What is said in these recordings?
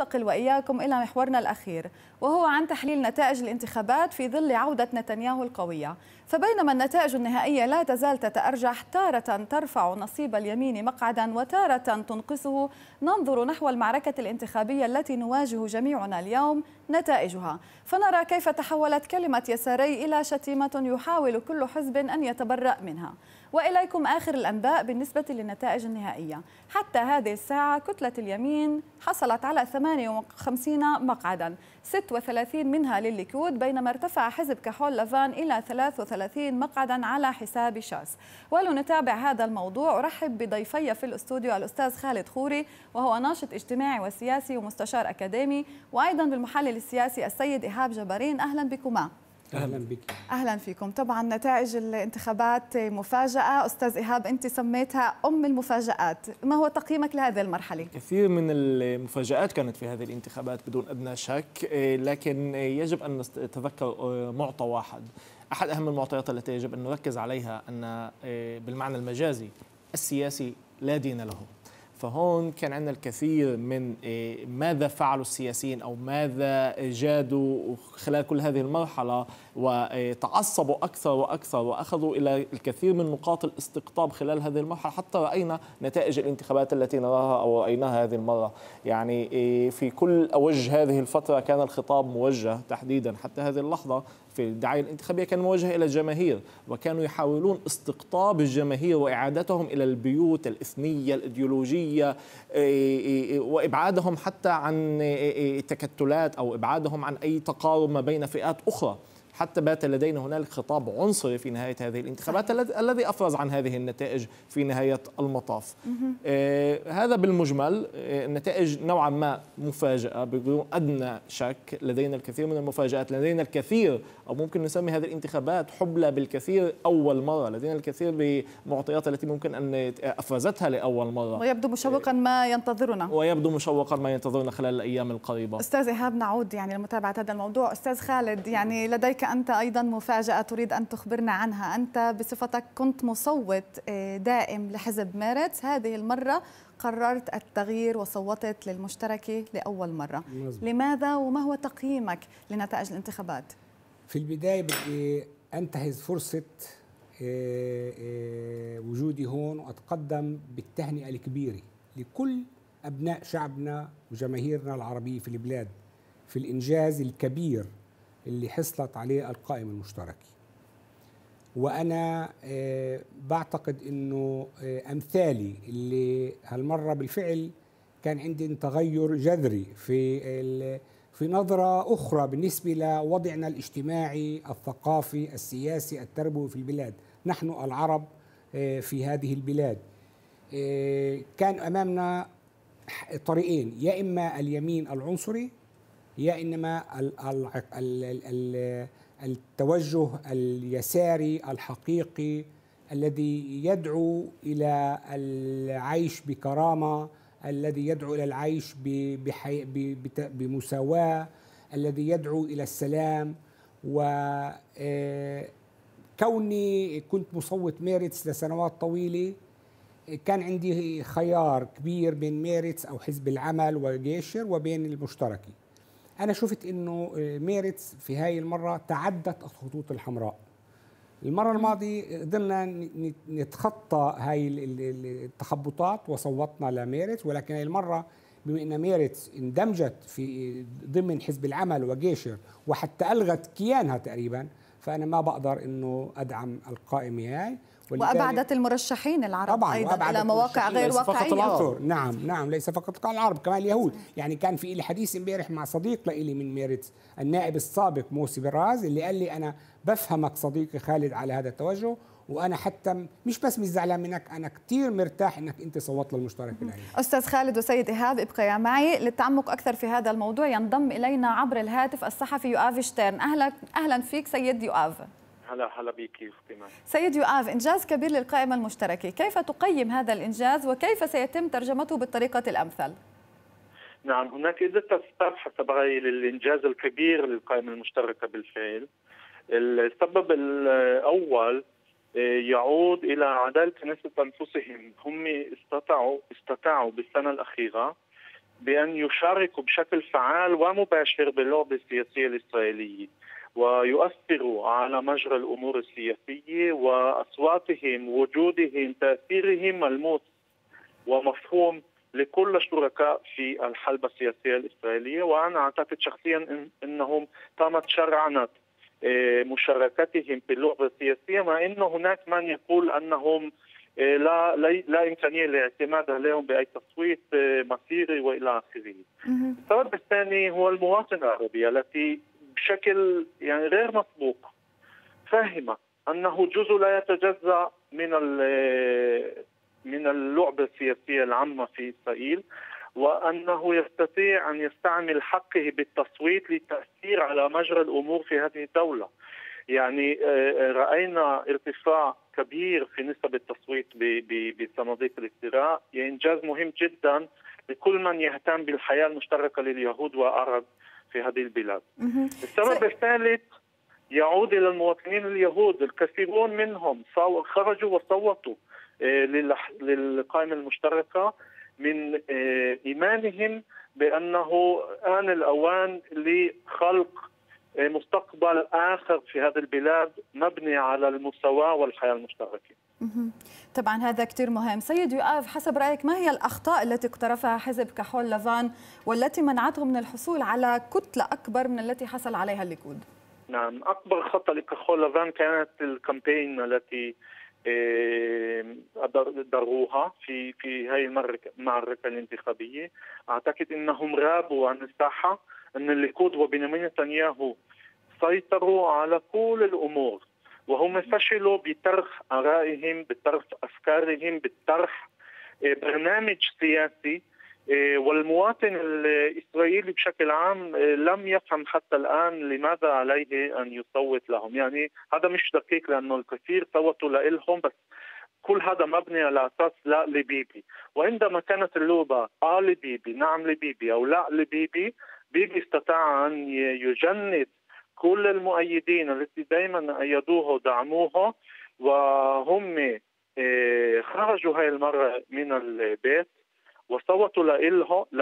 ننتقل وإياكم إلى محورنا الأخير وهو عن تحليل نتائج الانتخابات في ظل عودة نتنياهو القوية. فبينما النتائج النهائية لا تزال تتأرجح تارة ترفع نصيب اليمين مقعدا وتارة تنقصه، ننظر نحو المعركة الانتخابية التي نواجه جميعنا اليوم نتائجها، فنرى كيف تحولت كلمة يساري إلى شتيمة يحاول كل حزب أن يتبرأ منها. وإليكم آخر الأنباء بالنسبة للنتائج النهائية. حتى هذه الساعة كتلة اليمين حصلت على 58 مقعدا، 36 منها للليكود، بينما ارتفع حزب كحول لفان إلى 33 مقعدا على حساب شاس. ولنتابع هذا الموضوع أرحب بضيفي في الاستوديو الأستاذ خالد خوري وهو ناشط اجتماعي وسياسي ومستشار أكاديمي، وأيضا بالمحلل السياسي السيد ايهاب جبارين. أهلا بكما. أهلا بك. أهلا فيكم. طبعا نتائج الانتخابات مفاجأة، أستاذ إيهاب أنت سميتها أم المفاجآت، ما هو تقييمك لهذه المرحلة؟ كثير من المفاجآت كانت في هذه الانتخابات بدون أدنى شك، لكن يجب أن نتذكر معطى واحد، أحد أهم المعطيات التي يجب أن نركز عليها أن بالمعنى المجازي السياسي لا دين له. فهون كان عندنا الكثير من ماذا فعلوا السياسيين أو ماذا جادوا خلال كل هذه المرحلة، وتعصبوا أكثر وأكثر وأخذوا إلى الكثير من نقاط الاستقطاب خلال هذه المرحلة، حتى رأينا نتائج الانتخابات التي نراها أو رأيناها هذه المرة. يعني في كل أوج هذه الفترة كان الخطاب موجه تحديدا حتى هذه اللحظة في الدعاية الانتخابية كان موجه إلى الجماهير، وكانوا يحاولون استقطاب الجماهير وإعادتهم إلى البيوت الإثنية الإيديولوجية وإبعادهم حتى عن تكتلات أو إبعادهم عن أي تقارب ما بين فئات أخرى. حتى بات لدينا هنالك خطاب عنصري في نهاية هذه الانتخابات الذي أفرز عن هذه النتائج في نهاية المطاف. هذا بالمجمل. النتائج نوعا ما مفاجأة بدون أدنى شك، لدينا الكثير من المفاجآت، لدينا الكثير أو ممكن نسمي هذه الانتخابات حبلى بالكثير أول مرة، لدينا الكثير بمعطيات التي ممكن أن أفرزتها لأول مرة، ويبدو مشوقا ما ينتظرنا خلال الأيام القريبة. أستاذ إيهاب نعود يعني لمتابعة هذا الموضوع. أستاذ خالد، يعني لديك أنت أيضا مفاجأة تريد أن تخبرنا عنها. أنت بصفتك كنت مصوت دائم لحزب ميرتس، هذه المرة قررت التغيير وصوتت للمشتركة لأول مرة. لماذا وما هو تقييمك لنتائج الانتخابات؟ في البداية بدي أنتهز فرصة وجودي هون وأتقدم بالتهنئة الكبيرة لكل أبناء شعبنا وجماهيرنا العربية في البلاد في الإنجاز الكبير اللي حصلت عليه القائمة المشتركة، وأنا بعتقد أنه أمثالي اللي هالمرة بالفعل كان عندي تغير جذري في نظرة أخرى بالنسبة لوضعنا الاجتماعي الثقافي السياسي التربوي في البلاد. نحن العرب في هذه البلاد كان أمامنا طريقين، يا إما اليمين العنصري يا إنما التوجه اليساري الحقيقي الذي يدعو إلى العيش بكرامة، الذي يدعو إلى العيش بمساواة، الذي يدعو إلى السلام. وكوني كنت مصوت ميرتس لسنوات طويلة كان عندي خيار كبير بين ميرتس أو حزب العمل وغيشر وبين المشتركة. أنا شفت أنه ميرتس في هاي المرة تعدت الخطوط الحمراء. المرة الماضية قدرنا نتخطى هاي التخبطات وصوتنا لميرتس، ولكن هاي المرة بما أن ميرتس اندمجت في ضمن حزب العمل وغيشر وحتى ألغت كيانها تقريبا، فأنا ما بقدر أنه أدعم القائمة هاي. وأبعدت المرشحين العرب أيضا إلى مواقع غير واقعية. نعم ليس فقط العرب، كمان اليهود. يعني كان في لي حديث امبارح مع صديق لإلي من ميرتس النائب السابق موسي براز اللي قال لي أنا بفهمك صديقي خالد على هذا التوجه، وأنا حتى مش بس مش زعلان منك، أنا كثير مرتاح إنك أنت صوت للمشترك. أستاذ خالد وسيد إيهاب ابقيا معي للتعمق أكثر في هذا الموضوع. ينضم إلينا عبر الهاتف الصحفي يوآفي شترن. أهلا فيك سيد يوآفي. هلا بيكي أختي ماجد. سيد يوآفي، إنجاز كبير للقائمة المشتركة، كيف تقيم هذا الإنجاز وكيف سيتم ترجمته بالطريقة الأمثل؟ نعم، هناك عدة أسباب حتى بغير الإنجاز الكبير للقائمة المشتركة بالفعل. السبب الأول يعود إلى عدالة الناس أنفسهم، هم استطاعوا بالسنة الأخيرة بأن يشاركوا بشكل فعال ومباشر باللعبة السياسية الإسرائيلية ويؤثروا على مجرى الأمور السياسية، وأصواتهم وجودهم تأثيرهم ملموس ومفهوم لكل الشركاء في الحلبة السياسية الإسرائيلية. وأنا أعتقد شخصيا أنهم تمت شرعنت مشاركتهم في اللعبة السياسية، مع أن هناك من يقول أنهم لا إمكانية لاعتماد عليهم بأي تصويت مصيري وإلى آخره. السبب الثاني هو المواطن العربي التي بشكل يعني غير مسبوق فهم أنه جزء لا يتجزأ من اللعبة السياسية العامة في إسرائيل، وأنه يستطيع أن يستعمل حقه بالتصويت للتأثير على مجرى الأمور في هذه الدولة. يعني رأينا ارتفاع كبير في نسب التصويت بصناديق الاقتراع، إنجاز مهم جدا لكل من يهتم بالحياة المشتركة لليهود والعرب في هذه البلاد. السبب الثالث يعود إلى المواطنين اليهود، الكثيرون منهم خرجوا وصوتوا للقائمة المشتركة من إيمانهم بأنه آن الأوان لخلق مستقبل آخر في هذه البلاد مبني على المساواة والحياة المشتركة. طبعا هذا كتير مهم. سيد يوآف، حسب رأيك ما هي الأخطاء التي اقترفها حزب كحول لفان والتي منعته من الحصول على كتلة أكبر من التي حصل عليها الليكود؟ نعم، أكبر خطأ لكحول لفان كانت الكامبين التي ضروها في هذه المعركة الانتخابية. أعتقد أنهم غابوا عن الساحة، أن الليكود وبنيامين نتنياهو سيطروا على كل الأمور، وهم فشلوا بطرح آرائهم، بطرح أفكارهم، بطرح برنامج سياسي. والمواطن الإسرائيلي بشكل عام لم يفهم حتى الآن لماذا عليه أن يصوت لهم. يعني هذا مش دقيق لأنه الكثير صوتوا لهم، بس كل هذا مبني على أساس لا لبيبي. وعندما كانت اللعبة لبيبي، نعم لبيبي أو لا لبيبي، بيبي استطاع أن يجند كل المؤيدين التي دائما أيدوه ودعموه، وهم خرجوا هاي المرة من البيت وصوتوا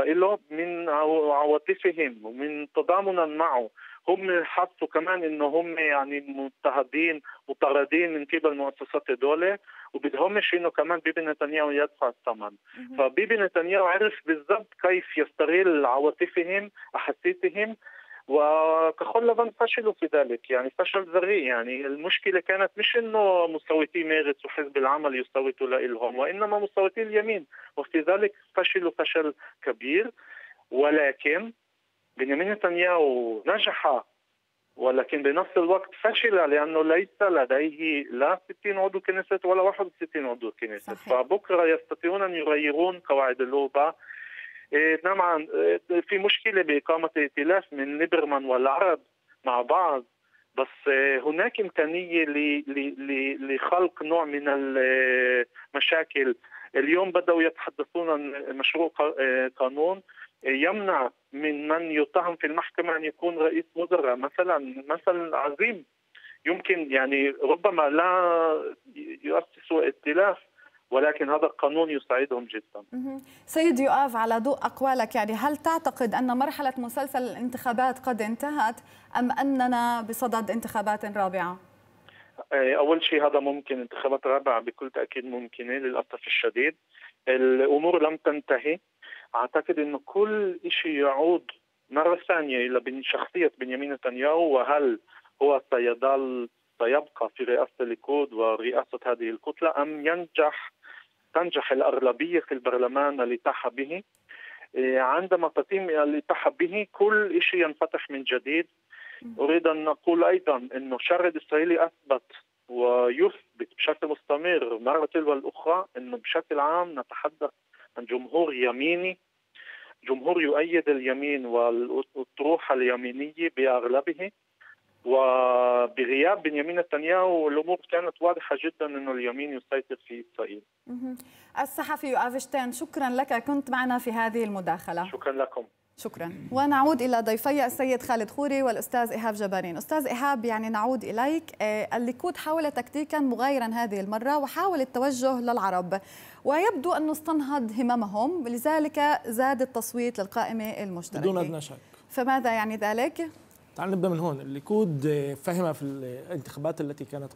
له من عواطفهم ومن تضامنا معه. هم حسوا كمان انه هم يعني مضطهدين مطاردين من قبل المؤسسات الدولة، وبدهمش انه كمان بيبي نتنياهو يدفع الثمن. فبيبي نتنياهو عرف بالضبط كيف يستغل عواطفهم احاسيسهم، وكحول لفان فشلوا في ذلك، يعني فشل ذريع. يعني المشكلة كانت مش إنه مصوتي ميرتس وحزب العمل يصوتوا لهم، وإنما مصوتي اليمين، وفي ذلك فشلوا فشل كبير. ولكن بنيامين نتنياهو نجح، ولكن بنفس الوقت فشل لأنه ليس لديه لا 60 عضو كنيست ولا 61 عضو كنيست. فبكرة يستطيعون أن يغيرون قواعد اللعبة. نعم، في مشكلة بإقامة ائتلاف من ليبرمان والعرب مع بعض، بس هناك إمكانية لخلق نوع من المشاكل. اليوم بدأوا يتحدثون عن مشروع قانون يمنع من يتهم في المحكمة أن يكون رئيس وزراء مثلا، مثل عظيم يمكن يعني ربما لا يؤسسوا ائتلاف، ولكن هذا القانون يساعدهم جدا. سيد يوآف، على ضوء أقوالك يعني هل تعتقد أن مرحلة مسلسل الانتخابات قد انتهت أم أننا بصدد انتخابات رابعة؟ أول شيء هذا ممكن، انتخابات رابعة بكل تأكيد ممكنة، للأسف الشديد الأمور لم تنتهي. أعتقد أن كل شيء يعود مرة ثانية إلى شخصية بنيامين نتنياهو، وهل هو سيبقى في رئاسة الليكود ورئاسة هذه الكتلة أم تنجح الأغلبية في البرلمان اللي تحى به. عندما تتم اللي تحى به كل شيء ينفتح من جديد. أريد أن نقول أيضا أنه الشعب الإسرائيلي أثبت ويثبت بشكل مستمر مرة تلو الأخرى أنه بشكل عام نتحدث عن جمهور يميني، جمهور يؤيد اليمين والطروحة اليمينية بأغلبه. وبغياب بنيامين نتنياهو الأمور كانت واضحة جدا أنه اليمين يسيطر في إسرائيل. الصحفي يوآفي شترن، شكرا لك، كنت معنا في هذه المداخلة. شكرا لكم. شكرا. ونعود إلى ضيفي السيد خالد خوري والأستاذ إيهاب جبارين. أستاذ إيهاب، يعني نعود إليك. الليكود حاول تكتيكا مغايرا هذه المرة وحاول التوجه للعرب، ويبدو أنه استنهض هممهم، لذلك زاد التصويت للقائمة المشتركة بدون أدنى شك. فماذا يعني ذلك؟ تعال نبدأ من هون. الليكود فهم في الانتخابات التي كانت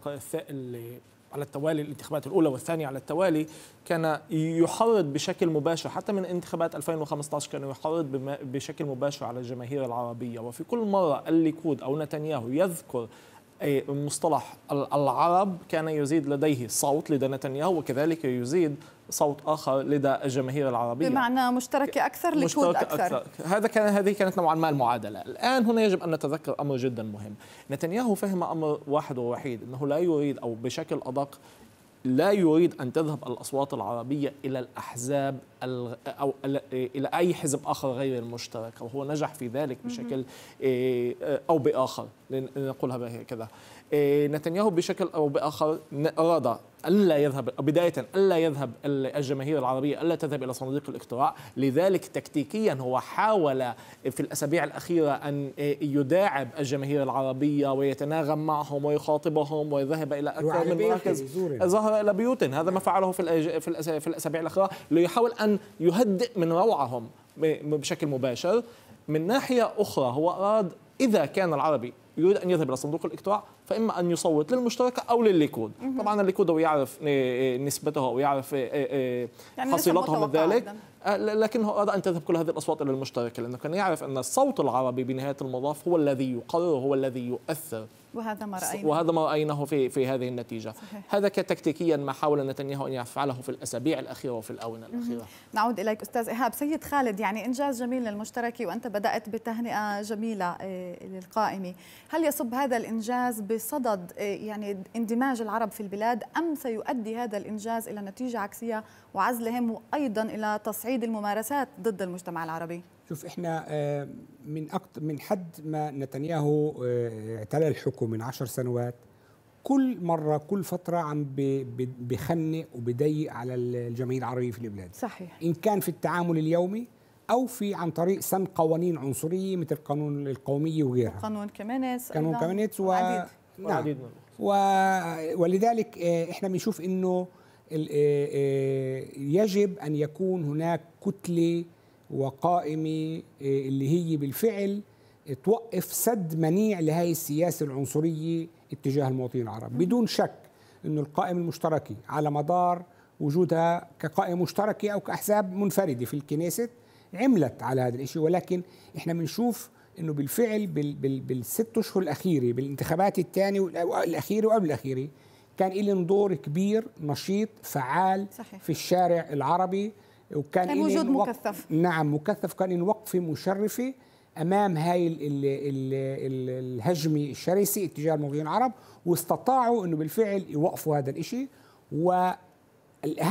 على التوالي، الانتخابات الأولى والثانية على التوالي، كان يحرض بشكل مباشر، حتى من انتخابات 2015 كان يحرض بشكل مباشر على الجماهير العربية. وفي كل مرة الليكود أو نتنياهو يذكر مصطلح العرب كان يزيد لديه صوت لدى نتنياهو، وكذلك يزيد صوت آخر لدى الجماهير العربية، بمعنى مشتركة أكثر، ليكود أكثر. هذه كانت نوعا ما المعادلة. الآن هنا يجب أن نتذكر أمر جدا مهم. نتنياهو فهم أمر واحد ووحيد، أنه لا يريد، أو بشكل أدق لا يريد أن تذهب الأصوات العربية إلى الأحزاب أو إلى أي حزب آخر غير المشترك، وهو نجح في ذلك بشكل أو بآخر، لنقولها بهكذا. نتنياهو بشكل أو بآخر أراد ألا يذهب، بداية ألا يذهب الجماهير العربية، ألا تذهب إلى صناديق الاقتراع. لذلك تكتيكيا هو حاول في الأسابيع الأخيرة أن يداعب الجماهير العربية ويتناغم معهم ويخاطبهم ويذهب إلى أكثر من مركز، ظهر إلى بيوتهم. هذا ما فعله في الأسابيع الأخيرة، ليحاول أن يهدئ من روعهم بشكل مباشر. من ناحية أخرى هو أراد إذا كان العربي يريد أن يذهب إلى صندوق الاقتراع فإما أن يصوت للمشتركة أو للليكود. طبعا الليكود هو يعرف نسبته ويعرف حصيلته من ذلك، لكنه أراد أن تذهب كل هذه الأصوات إلى المشتركة، لأنه كان يعرف أن الصوت العربي بنهاية المطاف هو الذي يقرر، هو الذي يؤثر، وهذا ما رأيناه في هذه النتيجة. صحيح. هذا تكتيكيا ما حاول نتنياهو أن يفعله في الأسابيع الأخيرة وفي الآونة الأخيرة. نعود إليك أستاذ إيهاب. سيد خالد، يعني إنجاز جميل للمشتركة، وأنت بدأت بتهنئة جميلة للقائمة. هل يصب هذا الإنجاز بصدد يعني اندماج العرب في البلاد، أم سيؤدي هذا الإنجاز إلى نتيجة عكسية وعزلهم، وأيضا إلى تصعيد الممارسات ضد المجتمع العربي؟ شوف، احنا من حد ما نتنياهو اعتلى الحكم من 10 سنوات، كل مرة كل فترة عم بخنق وبضيق على الجماهير العربية في البلاد. صحيح. إن كان في التعامل اليومي أو في عن طريق سن قوانين عنصرية مثل القانون القومي وغيرها، قانون كمينيتس، وعديد. نعم. ولذلك احنا بنشوف انه يجب أن يكون هناك كتلة وقائمة اللي هي بالفعل توقف سد منيع لهذه السياسة العنصرية اتجاه المواطنين العرب. بدون شك أن القائمة المشتركة على مدار وجودها كقائمة مشتركة أو كأحزاب منفردة في الكنيست عملت على هذا الشيء، ولكن إحنا بنشوف أنه بالفعل بالست أشهر الأخيرة، بالانتخابات الثانية والأخيرة وقبل الأخيرة، كان إلهم دور كبير، نشيط، فعال. صحيح. في الشارع العربي، وكان وجود مكثف. نعم، مكثف، كان وقفة مشرفة أمام هاي الهجمة الشرسة اتجاه المواطنين العرب، واستطاعوا أنه بالفعل يوقفوا هذا الإشي. والأهم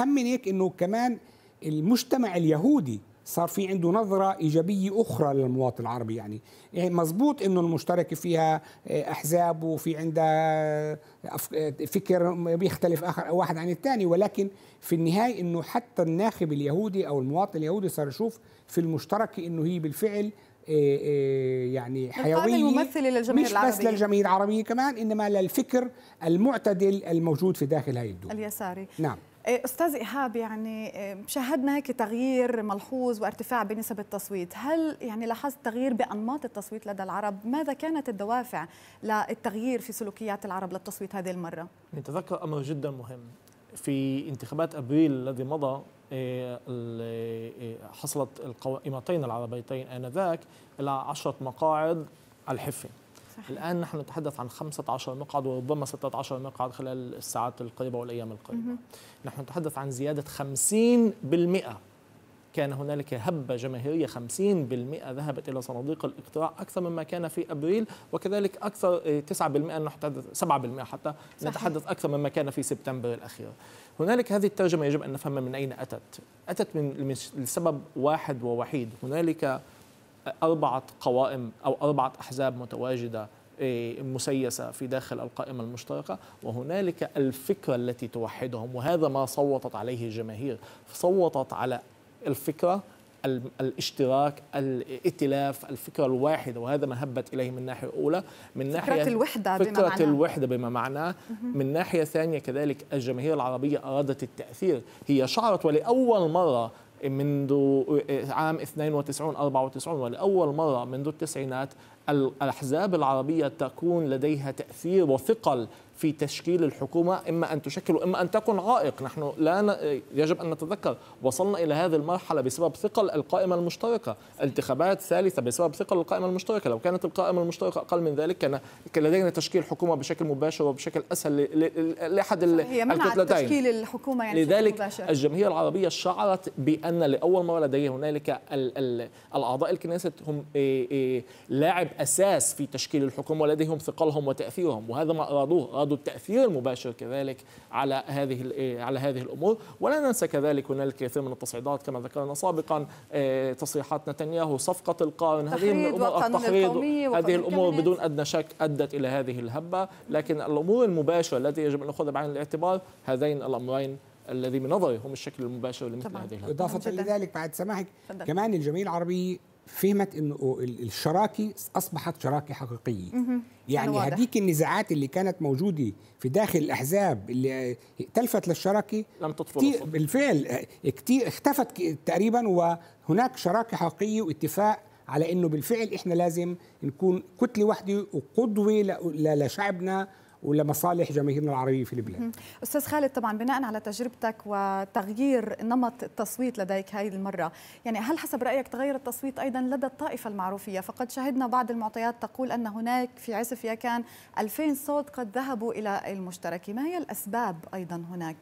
من هيك أنه كمان المجتمع اليهودي صار في عنده نظرة إيجابية أخرى للمواطن العربي. يعني مزبوط أنه المشترك فيها أحزاب وفي عندها فكر بيختلف آخر واحد عن الثاني، ولكن في النهاية أنه حتى الناخب اليهودي أو المواطن اليهودي صار يشوف في المشتركة أنه هي بالفعل يعني حيوية، مش بس للجماهير العربية كمان، إنما للفكر المعتدل الموجود في داخل هاي الدول اليساري. نعم. أستاذ إيهاب، يعني شاهدنا هيك تغيير ملحوظ وارتفاع بنسب التصويت. هل يعني لاحظت تغيير بأنماط التصويت لدى العرب؟ ماذا كانت الدوافع للتغيير في سلوكيات العرب للتصويت هذه المرة؟ نتذكر أمر جدا مهم. في انتخابات أبريل الذي مضى حصلت القائمتين العربيتين آنذاك إلى 10 مقاعد على الحفة. صحيح. الآن نحن نتحدث عن 15 مقعد وربما 16 مقعد خلال الساعات القريبة والأيام القريبة. نحن نتحدث عن زيادة 50%. كان هنالك هبة جماهيرية، 50% ذهبت إلى صناديق الاقتراع، أكثر مما كان في أبريل، وكذلك أكثر 9%، نحتدث 7% حتى. صحيح. نتحدث أكثر مما كان في سبتمبر الأخير. هنالك هذه الترجمة يجب أن نفهم من أين أتت. أتت من لسبب واحد ووحيد. هنالك 4 قوائم أو 4 أحزاب متواجدة مسيسة في داخل القائمة المشتركة، وهنالك الفكرة التي توحدهم، وهذا ما صوتت عليه الجماهير. صوتت على الفكرة الاشتراك، الائتلاف، الفكرة الواحدة، وهذا ما هبت إليه من ناحية أولى. من ناحية فكرة الوحدة بما معناه. من ناحية ثانية كذلك الجماهير العربية أرادت التأثير، هي شعرت ولأول مرة منذ عام 92 94 ولأول مرة منذ التسعينات الأحزاب العربية تكون لديها تأثير وثقل في تشكيل الحكومة، إما أن تشكل وإما أن تكون عائق. نحن يجب أن نتذكر وصلنا إلى هذه المرحلة بسبب ثقل القائمة المشتركة، انتخابات ثالثة بسبب ثقل القائمة المشتركة. لو كانت القائمة المشتركة أقل من ذلك كان لدينا تشكيل حكومة بشكل مباشر وبشكل أسهل لأحد الكتلتين. تشكيل الحكومة يعني لذلك الجماهير العربية شعرت بأن لأول مرة لدي هنالك الأعضاء الكنيست هم لاعب أساس في تشكيل الحكومة، ولديهم ثقلهم وتأثيرهم، وهذا ما أرادوا التأثير المباشر كذلك على هذه الأمور. ولا ننسى كذلك هنالك كثير من التصعيدات كما ذكرنا سابقا، تصريحات نتنياهو، صفقة القرن، هذه من الأمور، التحريض، هذه الأمور بدون أدنى شك أدت إلى هذه الهبة. لكن الأمور المباشرة التي يجب أن نأخذها بعين الاعتبار هذين الأمرين الذي من نظري هم الشكل المباشر لمثل هذه الهبة. إضافة لذلك بعد سماحك كمان الجميع العربي فهمت انه الشراكي اصبحت شراكه حقيقيه. يعني هذيك النزاعات اللي كانت موجوده في داخل الاحزاب اللي تلفت للشراكه لم تطفو بالفعل، كتير اختفت تقريبا، وهناك شراكه حقيقيه واتفاق على انه بالفعل احنا لازم نكون كتله واحده وقدوه لشعبنا ولمصالح جماهيرنا العربية في البلاد. أستاذ خالد، طبعا بناء على تجربتك وتغيير نمط التصويت لديك هذه المرة، يعني هل حسب رأيك تغير التصويت أيضا لدى الطائفة المعروفية؟ فقد شهدنا بعض المعطيات تقول أن هناك في عسف يكان 2000 صوت قد ذهبوا إلى المشتركة، ما هي الأسباب أيضا هناك؟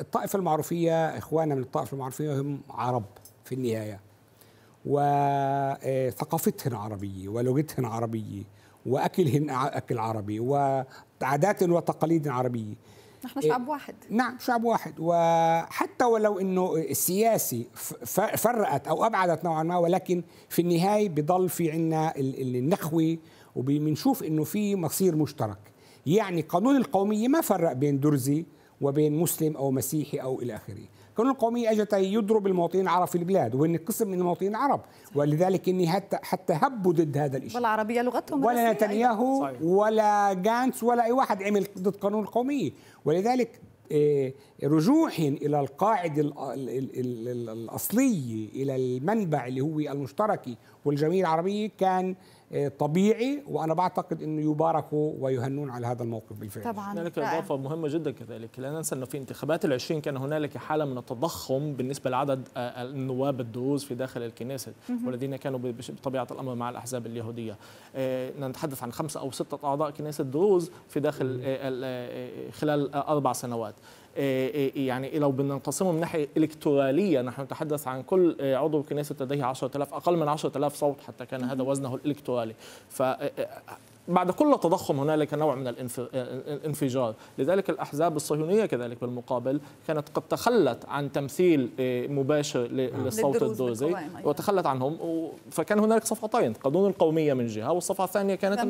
الطائفة المعروفية، إخواننا من الطائفة المعروفية هم عرب في النهاية، وثقافتهم عربية ولغتهم عربية وأكلهن أكل عربي وعادات وتقاليد عربية. نحن شعب واحد. نعم، شعب واحد، وحتى ولو أنه السياسي فرقت أو أبعدت نوعا ما، ولكن في النهاية بضل في عنا النخوة وبنشوف أنه في مصير مشترك. يعني قانون القومية ما فرق بين درزي وبين مسلم أو مسيحي أو إلى آخره. قانون القومية أجت يضرب المواطنين العرب في البلاد، وإن قسم من المواطنين العرب، ولذلك إني حتى هبوا ضد هذا الشيء. والعربية لغتهم، ولا نتنياهو ولا جانس ولا أي واحد عمل ضد قانون القومية. ولذلك رجوعهم إلى القاعدة الأصلية، إلى المنبع اللي هو المشتركي والجمعية العربية، كان طبيعي، وأنا بعتقد أنه يباركوا ويهنون على هذا الموقف بالفعل. طبعا هنالك إضافة مهمة جدا كذلك، لا ننسى أنه في انتخابات ال20 كان هنالك حالة من التضخم بالنسبة لعدد النواب الدروز في داخل الكنيست، والذين كانوا بطبيعة الأمر مع الأحزاب اليهودية. نتحدث عن 5 أو 6 أعضاء كنيست دروز في داخل خلال 4 سنوات. يعني لو بدنا نقسمه من ناحيه الكتراليه، نحن نتحدث عن كل عضو كنيست لديه 10000، اقل من 10000 صوت حتى كان هذا وزنه الالكترالي. ف بعد كل تضخم هنالك نوع من الانفجار. لذلك الأحزاب الصهيونية كذلك بالمقابل كانت قد تخلت عن تمثيل مباشر للصوت الدروزي وتخلت عنهم، فكان هنالك صفحتين، قانون القومية من جهة، والصفحة الثانية كانت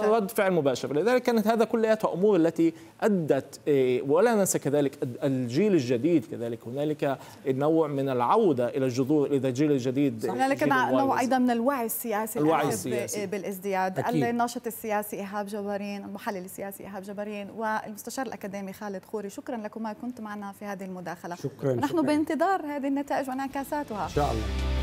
رد فعل مباشر. لذلك كانت هذا كلها أمور التي أدت. ولا ننسى كذلك الجيل الجديد، كذلك هنالك نوع من العودة إلى الجذور، إلى الجيل الجديد. هنالك نوع أيضا من الوعي السياسي بالازدياد. الناشط السياسي ايهاب جبارين، المحلل السياسي ايهاب جبارين، والمستشار الاكاديمي خالد خوري، شكرا لكما كنت معنا في هذه المداخله. شكرا. نحن بانتظار هذه النتائج وانعكاساتها ان شاء الله.